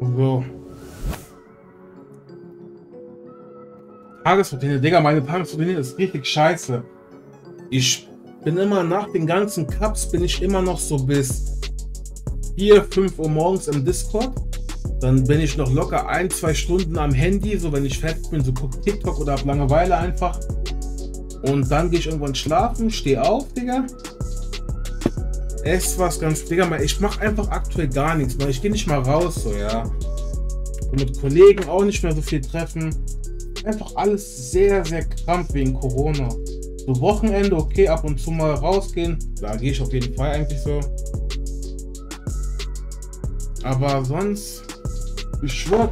So. Tagesroutine, Digga, meine Tagesroutine ist richtig scheiße. Ich bin immer nach den ganzen Cups, bin ich immer noch so bis 4, 5 Uhr morgens im Discord. Dann bin ich noch locker 1-2 Stunden am Handy, so wenn ich fertig bin, so guck TikTok oder hab Langeweile einfach. Und dann gehe ich irgendwann schlafen, steh auf, Digga. Ess was ganz, Digga, ich mach einfach aktuell gar nichts, man. Ich gehe nicht mal raus, so, ja. Und mit Kollegen auch nicht mehr so viel treffen. Einfach alles sehr, sehr krampf wegen Corona. So Wochenende, okay, ab und zu mal rausgehen. Da gehe ich auf jeden Fall eigentlich so. Aber sonst, ich schwör,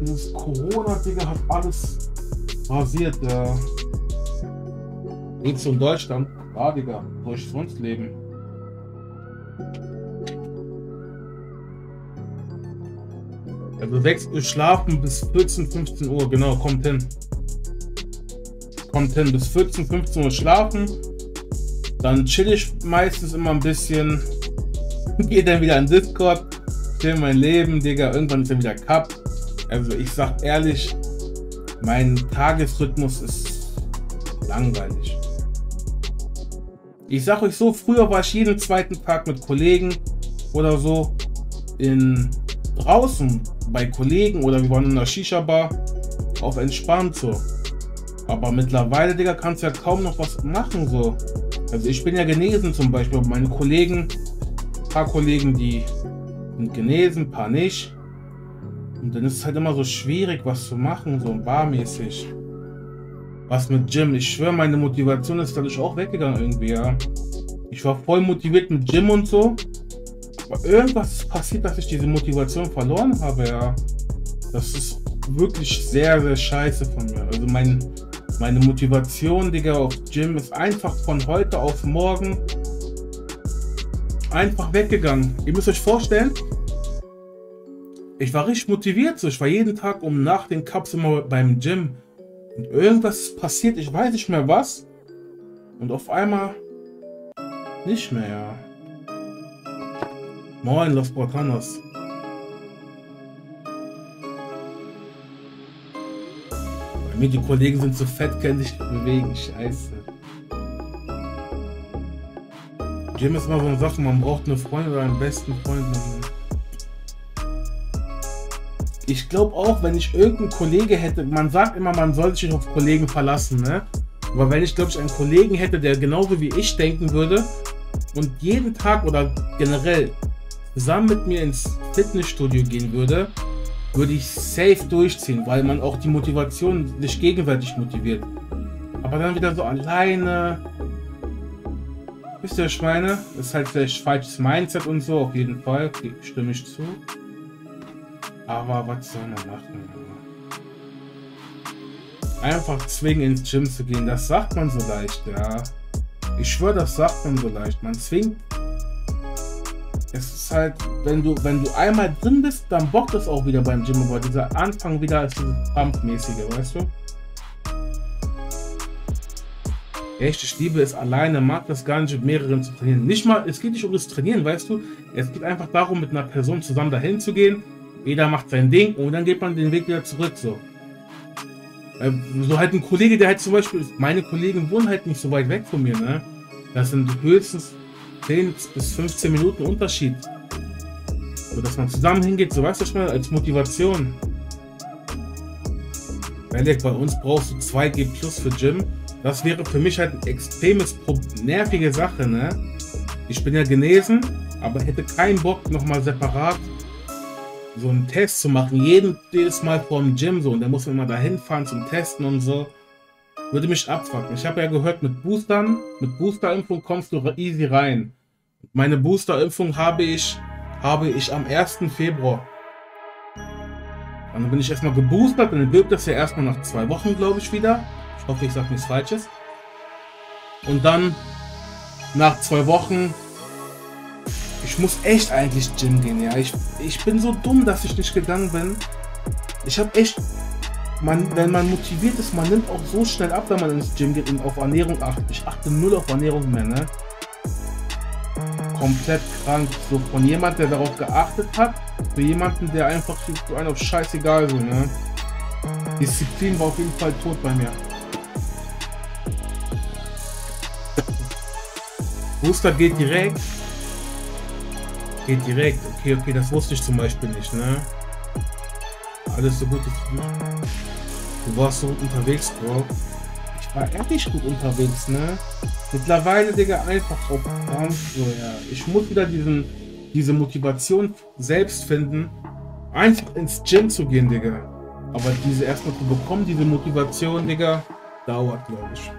dieses Corona, Digga, hat alles rasiert, ja. Geht's in Deutschland? Ja, Digga, soll ich sonst leben? Also 6 Uhr schlafen bis 14, 15 Uhr, genau, kommt hin. Kommt hin, bis 14, 15 Uhr schlafen. Dann chill ich meistens immer ein bisschen. Gehe dann wieder in Discord. Chill mein Leben, Digga. Irgendwann ist dann wieder Cup. Also ich sag ehrlich, mein Tagesrhythmus ist langweilig. Ich sag euch so, früher war ich jeden zweiten Tag mit Kollegen oder so draußen bei Kollegen oder wir waren in einer Shisha-Bar auf entspannt so. Aber mittlerweile, Digga, kannst du ja kaum noch was machen so. Also ich bin ja genesen zum Beispiel, meine Kollegen, ein paar Kollegen, die sind genesen, ein paar nicht. Und dann ist es halt immer so schwierig, was zu machen, so barmäßig. Was mit Gym, ich schwöre, meine Motivation ist dadurch auch weggegangen irgendwie, ja. Ich war voll motiviert mit Gym und so. Aber irgendwas ist passiert, dass ich diese Motivation verloren habe, ja. Das ist wirklich sehr, sehr scheiße von mir. Also meine Motivation, Digga, auf Gym ist einfach von heute auf morgen einfach weggegangen. Ihr müsst euch vorstellen, ich war richtig motiviert, so. Ich war jeden Tag nach den Cups immer beim Gym. Und irgendwas ist passiert, ich weiß nicht mehr was. Und auf einmal nicht mehr, ja. Moin, Los Bratanos. Bei mir, die Kollegen sind zu fett, können sich bewegen, scheiße. Gym ist mal so eine Sache, man braucht eine Freundin oder einen besten Freund. Ich glaube auch, wenn ich irgendeinen Kollege hätte, man sagt immer, man sollte sich nicht auf Kollegen verlassen, ne? Aber wenn ich, glaube ich, einen Kollegen hätte, der genauso wie ich denken würde und jeden Tag oder generell zusammen mit mir ins Fitnessstudio gehen würde, würde ich safe durchziehen, weil man auch die Motivation sich gegenseitig motiviert. Aber dann wieder so alleine, wisst ihr, Schweine? Das ist halt vielleicht falsches Mindset und so, auf jeden Fall, stimme ich zu. Aber was soll man machen? Einfach zwingen, ins Gym zu gehen, das sagt man so leicht, ja. Ich schwöre, das sagt man so leicht. Man zwingt. Es ist halt, wenn du einmal drin bist, dann bockt es auch wieder beim Gym. Aber dieser Anfang wieder ist dieses Pumpmäßige, weißt du? Echt, ich liebe es alleine, mag das gar nicht, mit mehreren zu trainieren. Nicht mal, es geht nicht um das Trainieren, weißt du? Es geht einfach darum, mit einer Person zusammen dahin zu gehen. Jeder macht sein Ding und dann geht man den Weg wieder zurück, so. So halt ein Kollege, der halt zum Beispiel, meine Kollegen wohnen halt nicht so weit weg von mir, ne? Das sind höchstens 10 bis 15 Minuten Unterschied. So, dass man zusammen hingeht, so weißt du schon, als Motivation. Melek, bei uns brauchst du 2G Plus für Gym. Das wäre für mich halt ein extremes, nervige Sache, ne? Ich bin ja genesen, aber hätte keinen Bock, nochmal separat so einen Test zu machen, jedes Mal vor dem Gym so, und da muss man immer dahin fahren zum Testen und so, würde mich abfucken. Ich habe ja gehört, mit Boosterimpfung kommst du easy rein. Meine Boosterimpfung habe ich am 1. Februar. Dann bin ich erstmal geboostert, dann wirkt das ja erstmal nach 2 Wochen, glaube ich, wieder. Ich hoffe, ich sage nichts Falsches. Und dann, nach 2 Wochen, ich muss echt eigentlich Gym gehen, ja. Ich bin so dumm, dass ich nicht gegangen bin. Ich habe echt, wenn man motiviert ist, man nimmt auch so schnell ab, wenn man ins Gym geht und auf Ernährung achtet. Ich achte null auf Ernährung mehr, ne? Komplett krank. So von jemand, der darauf geachtet hat, Für jemanden, der einfach so einen auf scheißegal will, ne? Disziplin war auf jeden Fall tot bei mir. Booster geht direkt. Geht direkt. Okay, okay, das wusste ich zum Beispiel nicht, ne? Alles so gut ist. Du warst so gut unterwegs, Bro. Ich war ehrlich gut unterwegs, ne? Mittlerweile, Digga, einfach auf Kampf, so, ja. Ich muss wieder diese Motivation selbst finden, einfach ins Gym zu gehen, Digga. Aber diese erstmal zu bekommen, diese Motivation, Digga, dauert, glaube ich.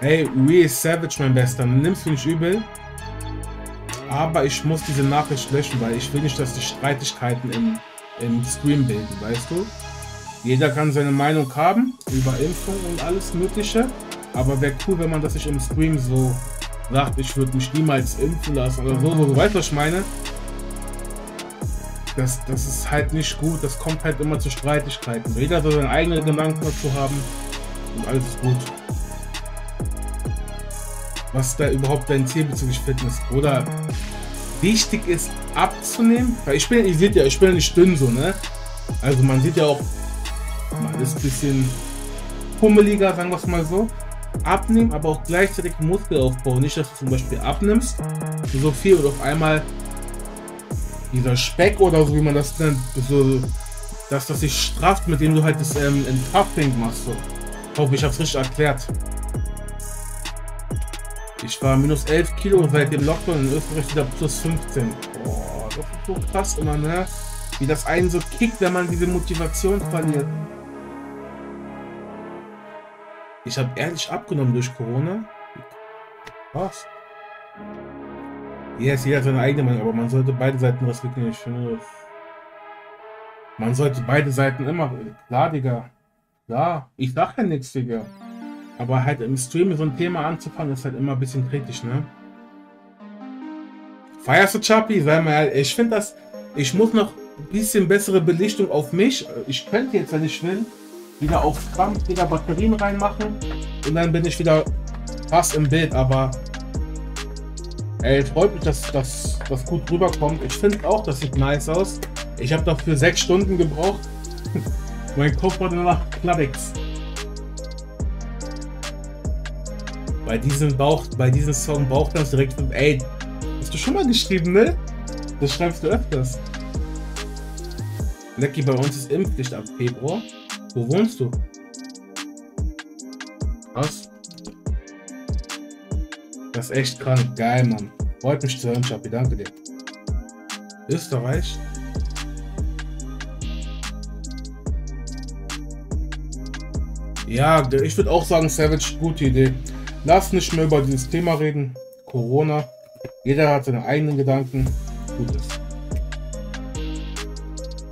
Hey, Real Savage, mein Bester, nimm's mir nicht übel. Aber ich muss diese Nachricht löschen, weil ich will nicht, dass die Streitigkeiten im Stream bilden, weißt du? Jeder kann seine Meinung haben über Impfung und alles Mögliche, aber wäre cool, wenn man das nicht im Stream so sagt, ich würde mich niemals impfen lassen oder so, weißt du, was ich meine? Das ist halt nicht gut, das kommt halt immer zu Streitigkeiten. Jeder soll seine eigenen Gedanken dazu haben und alles ist gut. Was ist da überhaupt dein Ziel bezüglich Fitness? Oder wichtig ist, abzunehmen, weil ich bin, ihr seht ja, ich bin ja nicht dünn so, ne? Also man sieht ja auch, man ist ein bisschen pummeliger, sagen wir es mal so. Abnehmen, aber auch gleichzeitig Muskelaufbau. Nicht, dass du zum Beispiel abnimmst, so viel und auf einmal dieser Speck oder so, wie man das nennt, so, dass das sich strafft, mit dem du halt das Entkraftding machst. So. Ich hoffe, ich habe es richtig erklärt. Ich war minus 11 Kilo seit dem Lockdown in Österreich wieder plus 15. Boah, das ist so krass immer, ne? Wie das einen so kickt, wenn man diese Motivation verliert. Ich habe ehrlich abgenommen durch Corona. Was? Yes, jeder hat seine eigene Meinung, aber man sollte beide Seiten respektieren. Ich finde das. Man sollte beide Seiten immer. Klar, Digga. Klar. Ich sag ja nichts, Digga. Aber halt im Stream so ein Thema anzufangen, ist halt immer ein bisschen kritisch, ne? Feierst du, Chappy? Sei mal ehrlich. Ich finde das. Ich muss noch ein bisschen bessere Belichtung auf mich. Ich könnte jetzt, wenn ich will, wieder auf Krampf, wieder Batterien reinmachen. Und dann bin ich wieder fast im Bild. Aber ey, freut mich, dass das gut rüberkommt. Ich finde auch, das sieht nice aus. Ich habe dafür 6 Stunden gebraucht. Mein Kopf war danach Kladix. Bei diesem Song Bauchtanz direkt. Ey, hast du schon mal geschrieben, ne? Das schreibst du öfters. Blackie, bei uns ist Impfpflicht ab Februar. Wo wohnst du? Was? Das ist echt krank. Geil, Mann. Freut mich zu hören, Schappi. Danke dir. Österreich? Ja, ich würde auch sagen, Savage, gute Idee. Lass nicht mehr über dieses Thema reden. Corona. Jeder hat seine eigenen Gedanken. Gut ist.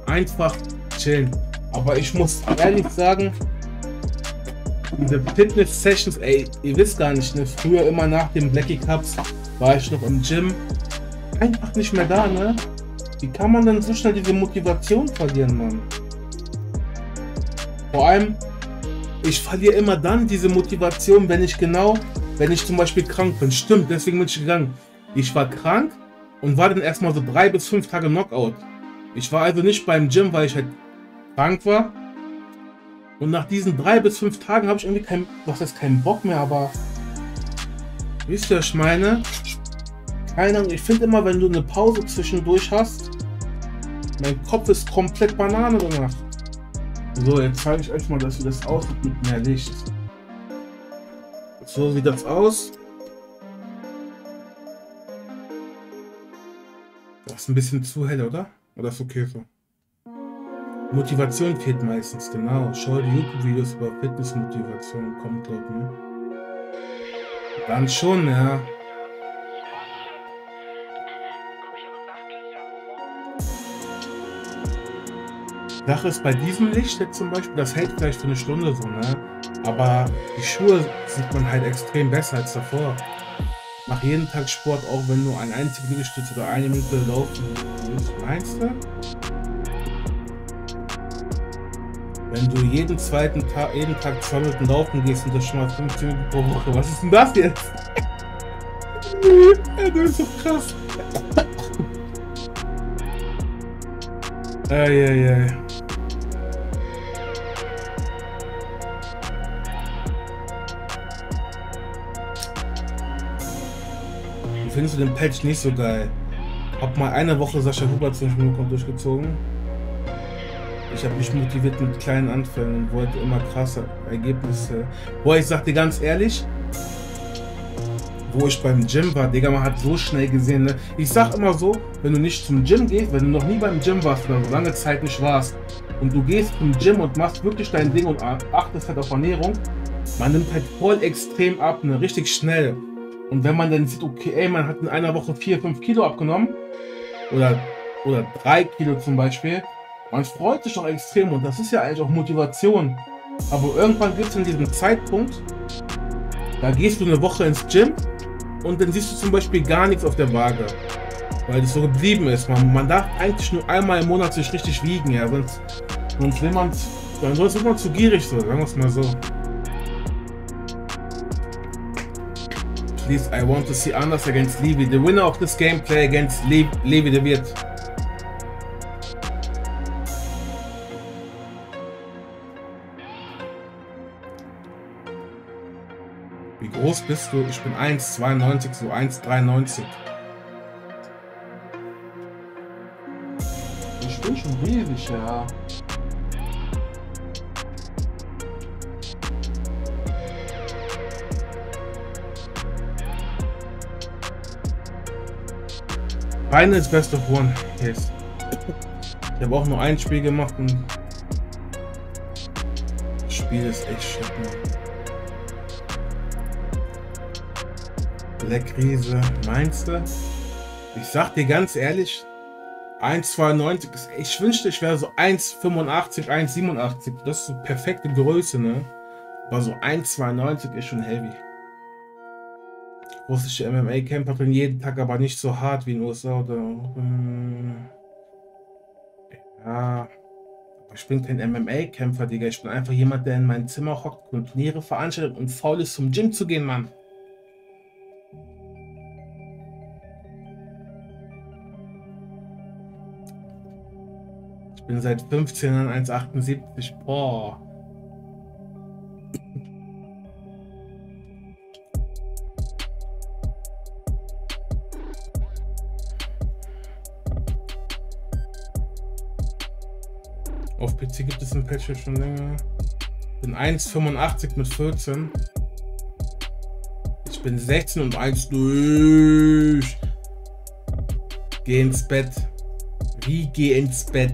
Einfach chillen. Aber ich muss ehrlich sagen, diese Fitness-Sessions, ey, ihr wisst gar nicht, ne? Früher immer nach den Blackie Cups war ich noch im Gym. Einfach nicht mehr da, ne? Wie kann man denn so schnell diese Motivation verlieren, Mann? Vor allem, ich verliere immer dann diese Motivation, wenn ich zum Beispiel krank bin. Stimmt, deswegen bin ich gegangen. Ich war krank und war dann erstmal so 3 bis 5 Tage Knockout. Ich war also nicht beim Gym, weil ich halt krank war. Und nach diesen 3 bis 5 Tagen habe ich irgendwie keinen Bock mehr, aber wisst ihr, was ich meine? Keine Ahnung, ich finde immer, wenn du eine Pause zwischendurch hast, mein Kopf ist komplett Banane danach. So, jetzt zeige ich euch mal, dass wir das aussieht mit mehr Licht. So sieht das aus. Das ist ein bisschen zu hell, oder? Oder ist okay so? Motivation fehlt meistens, genau. Schau die YouTube-Videos über Fitnessmotivation, kommt, glaub ich, ne? Dann schon, ja. Sache ist, bei diesem Licht jetzt zum Beispiel, das hält vielleicht für eine Stunde so, ne? Aber die Schuhe sieht man halt extrem besser als davor. Mach jeden Tag Sport, auch wenn nur ein einziger Liegestütz oder eine Minute laufen willst. Meinst du? Wenn du jeden Tag 2 Minuten laufen gehst und das schon mal 15 Minuten pro Woche. Was ist denn das jetzt? Das ist so krass. Eieiei. Findest du den Patch nicht so geil? Hab mal eine Woche Sascha Huber 10 Minuten durchgezogen. Ich habe mich motiviert mit kleinen Anfängen und wollte immer krasse Ergebnisse. Boah, ich sag dir ganz ehrlich, wo ich beim Gym war, Digga, man hat so schnell gesehen, ne? Ich sag immer so, wenn du nicht zum Gym gehst, wenn du noch nie beim Gym warst oder so lange Zeit nicht warst und du gehst zum Gym und machst wirklich dein Ding und achtest halt auf Ernährung, man nimmt halt voll extrem ab, ne? Richtig schnell. Und wenn man dann sieht, okay, ey, man hat in einer Woche 4, 5 Kilo abgenommen oder 3 Kilo zum Beispiel, man freut sich doch extrem und das ist ja eigentlich auch Motivation. Aber irgendwann gibt es in diesem Zeitpunkt, da gehst du eine Woche ins Gym und dann siehst du zum Beispiel gar nichts auf der Waage, weil das so geblieben ist. Man darf eigentlich nur einmal im Monat sich richtig wiegen, ja, sonst will man, sonst wird man zu gierig, so, sagen wir es mal so. Please, I want to see Anders against Levi. The winner of this game play against Levi de Weerd. Wie groß bist du? Ich bin 1,92, so 1,93. Ich bin schon riesig, ja. Eine ist best of one. Yes. Ich habe auch nur ein Spiel gemacht und das Spiel ist echt shit, man. Leckriese, meinst du? Ich sag dir ganz ehrlich, 1,92 ist, ich wünschte, ich wäre so 1,85, 1,87. Das ist so perfekte Größe, ne? Aber so 1,92 ist schon heavy. Russische MMA-Camper trainieren jeden Tag, aber nicht so hart wie in den USA oder. Ja. Ich bin kein MMA-Kämpfer, Digga. Ich bin einfach jemand, der in mein Zimmer hockt und Turniere veranstaltet und faul ist, zum Gym zu gehen, Mann. Ich bin seit 15 an 1,78. Boah. Auf PC gibt es ein Patch schon länger. Ich bin 1,85 mit 14. Ich bin 16 und 1 durch. Geh ins Bett. Wie geh ins Bett?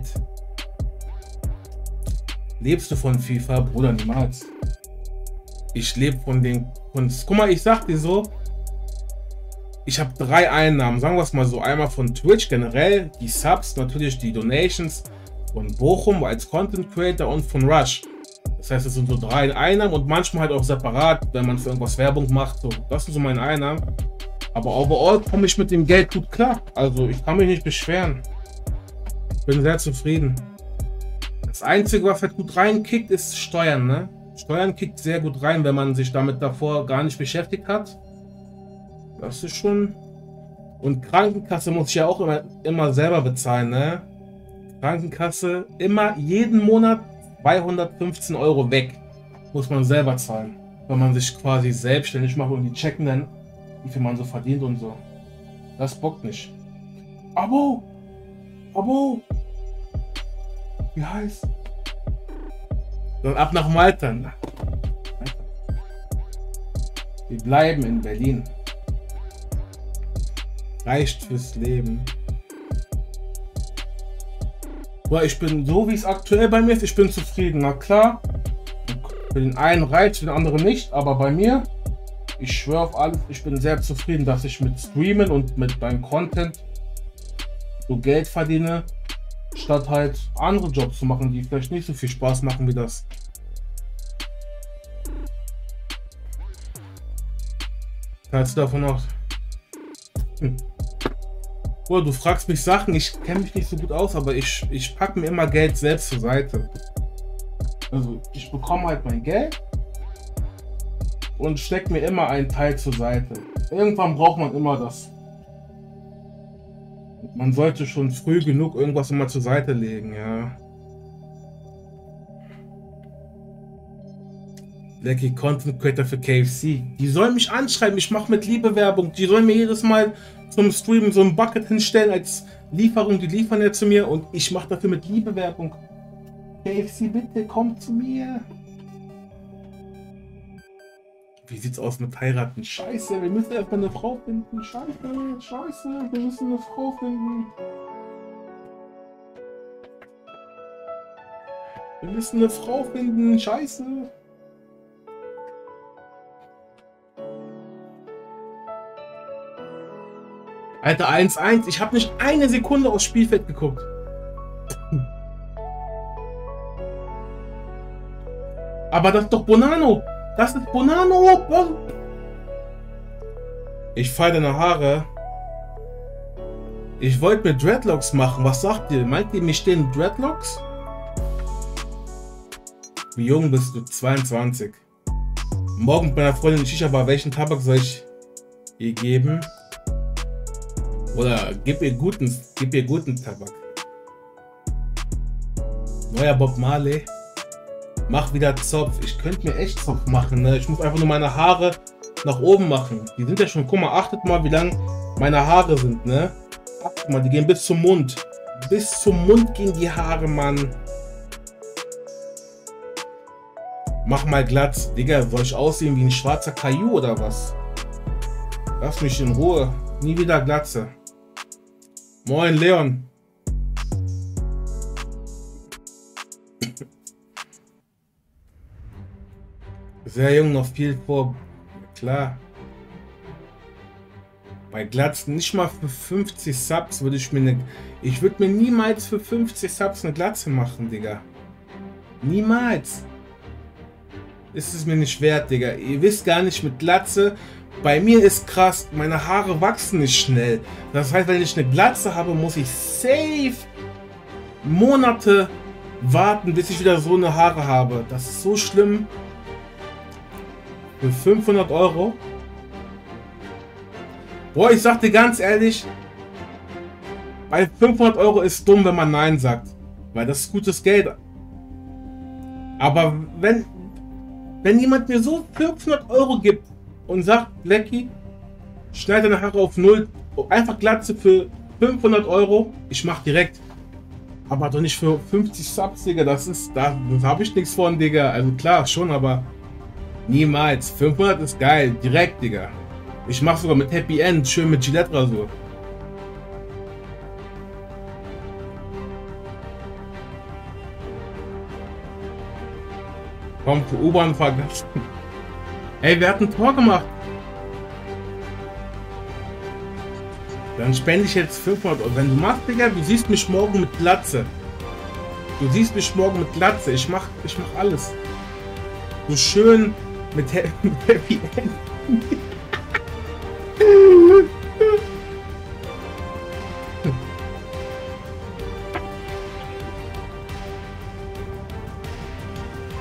Lebst du von FIFA? Bruder, niemals. Ich lebe von den... Guck mal, ich sag dir so, ich habe 3 Einnahmen, sagen wir es mal so. Einmal von Twitch generell, die Subs, natürlich die Donations, von Bochum als Content Creator und von Rush. Das heißt, es sind so 3 Einnahmen und manchmal halt auch separat, wenn man für irgendwas Werbung macht. So. Das sind so meine Einnahmen. Aber overall komme ich mit dem Geld gut klar. Also ich kann mich nicht beschweren. Bin sehr zufrieden. Das Einzige, was halt gut reinkickt, ist Steuern, ne? Steuern kickt sehr gut rein, wenn man sich damit davor gar nicht beschäftigt hat. Das ist schon... Und Krankenkasse muss ich ja auch immer selber bezahlen, ne? Krankenkasse immer jeden Monat 215 € weg. Muss man selber zahlen. Wenn man sich quasi selbstständig macht und die checken dann, wie viel man so verdient und so. Das bockt nicht. Abo! Abo! Wie heißt? Dann ab nach Malta. Wir bleiben in Berlin. Reicht fürs Leben. Boah, ich bin so, wie es aktuell bei mir ist. Ich bin zufrieden. Na klar, für den einen reizt, für den anderen nicht. Aber bei mir, ich schwöre auf alles, ich bin sehr zufrieden, dass ich mit Streamen und mit meinem Content so Geld verdiene, statt halt andere Jobs zu machen, die vielleicht nicht so viel Spaß machen wie das. Hältst du davon aus? Boah, du fragst mich Sachen, ich kenne mich nicht so gut aus, aber ich packe mir immer Geld selbst zur Seite. Also ich bekomme halt mein Geld und stecke mir immer einen Teil zur Seite. Irgendwann braucht man immer das Man sollte schon früh genug irgendwas immer zur Seite legen, ja. Blackie Content Creator für KFC. Die sollen mich anschreiben, ich mache mit Liebe Werbung. Die sollen mir jedes Mal zum Streamen so ein Bucket hinstellen als Lieferung. Die liefern ja zu mir und ich mache dafür mit Liebe Werbung. KFC, bitte komm zu mir. Wie sieht's aus mit heiraten? Scheiße, wir müssen erstmal eine Frau finden. Scheiße, wir müssen eine Frau finden. Wir müssen eine Frau finden, scheiße. Alter, 1-1, ich habe nicht eine Sekunde aufs Spielfeld geguckt. Aber das ist doch Bonanno. Das ist Bonanno! Ich feile deine Haare. Ich wollte mir Dreadlocks machen. Was sagt ihr? Meint ihr, mir stehen Dreadlocks? Wie jung bist du? 22. Morgen mit meiner Freundin in Shisha Bar. Welchen Tabak soll ich ihr geben? Oder gib ihr guten Tabak. Neuer Bob Marley. Mach wieder Zopf. Ich könnte mir echt Zopf machen, ne? Ich muss einfach nur meine Haare nach oben machen. Die sind ja schon, guck mal, achtet mal, wie lang meine Haare sind, ne? Achtet mal, die gehen bis zum Mund. Bis zum Mund gehen die Haare, Mann. Mach mal glatt. Digga, soll ich aussehen wie ein schwarzer Caillou oder was? Lass mich in Ruhe. Nie wieder Glatze. Moin, Leon. Sehr jung, noch viel vor. Klar. Bei Glatzen nicht mal für 50 Subs würde ich mir eine. Ich würde mir niemals für 50 Subs eine Glatze machen, Digga. Niemals. Ist es mir nicht wert, Digga. Ihr wisst gar nicht mit Glatze. Bei mir ist krass, meine Haare wachsen nicht schnell. Das heißt, wenn ich eine Glatze habe, muss ich safe Monate warten, bis ich wieder so eine Haare habe. Das ist so schlimm. Für 500 €. Boah, ich sag dir ganz ehrlich, bei 500 € ist dumm, wenn man Nein sagt. Weil das ist gutes Geld. Aber wenn jemand mir so 500 € gibt und sagt, Blackie, schneide deine Haare auf 0, einfach Glatze für 500 €, ich mach direkt. Aber doch nicht für 50 Subs, Digga, das habe ich nichts von, Digga. Also klar, schon, aber... Niemals. 500 ist geil. Direkt, Digga. Ich mach sogar mit Happy End. Schön mit Gillette-Rasur. Komm, zur U-Bahn vergessen. Ey, wer hat ein Tor gemacht? Dann spende ich jetzt 500 €. Wenn du machst, Digga, du siehst mich morgen mit Glatze. Du siehst mich morgen mit Glatze. Ich mach alles. So schön mit Happy End.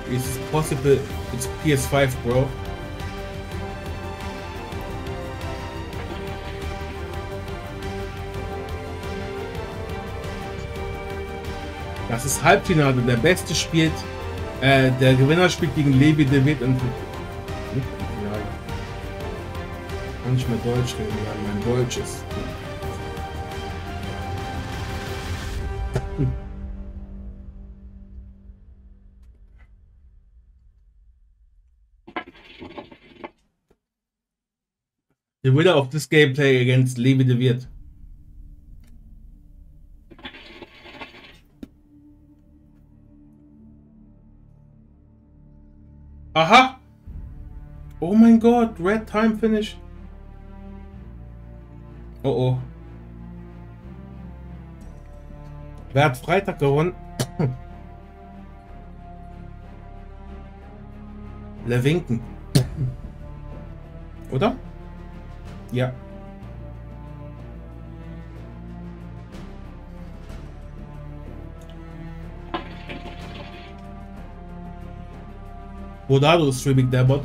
It's possible, it's PS5, bro. Das ist Halbfinale, der Beste spielt. Der Gewinner spielt gegen Levi de Weerd und... Kann nicht mehr Deutsch reden, weil mein Deutsch ist... The winner of this gameplay against Levi de Weerd. Aha! Oh mein Gott, Red Time Finish. Oh oh. Wer hat Freitag gewonnen? Levinken. Oder? Ja. Bodado ist streaming, der Bot.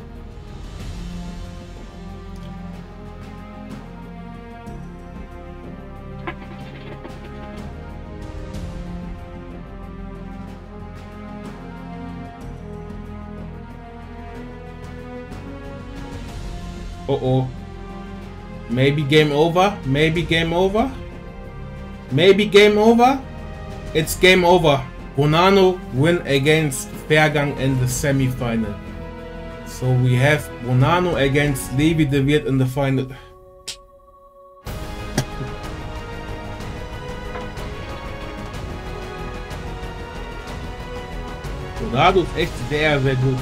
Oh oh. Maybe game over. Maybe game over. Maybe game over. It's game over. Bonanno win against Vejrgang in the semi-final. So we have Bonanno against Levi de Weerd in the final. Bonanno ist echt sehr, sehr gut.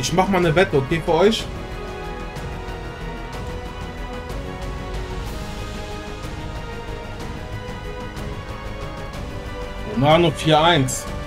Ich mach mal eine Wette, okay, für euch? Bonanno 4-1.